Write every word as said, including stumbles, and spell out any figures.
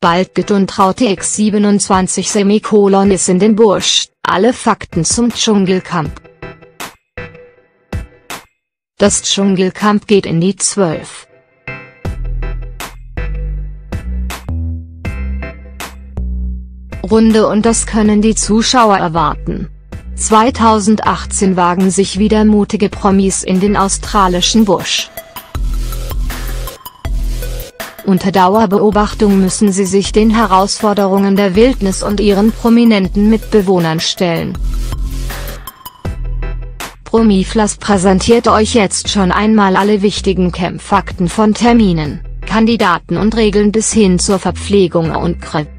Bald geht und X siebenundzwanzig Semikolon ist in den Bursch, alle Fakten zum Dschungelcamp. Das Dschungelcamp geht in die zwölf. Runde und das können die Zuschauer erwarten. zweitausendachtzehn wagen sich wieder mutige Promis in den australischen Busch. Unter Dauerbeobachtung müssen sie sich den Herausforderungen der Wildnis und ihren prominenten Mitbewohnern stellen. Promiflash präsentiert euch jetzt schon einmal alle wichtigen Camp-Fakten von Terminen, Kandidaten und Regeln bis hin zur Verpflegung und Krippe.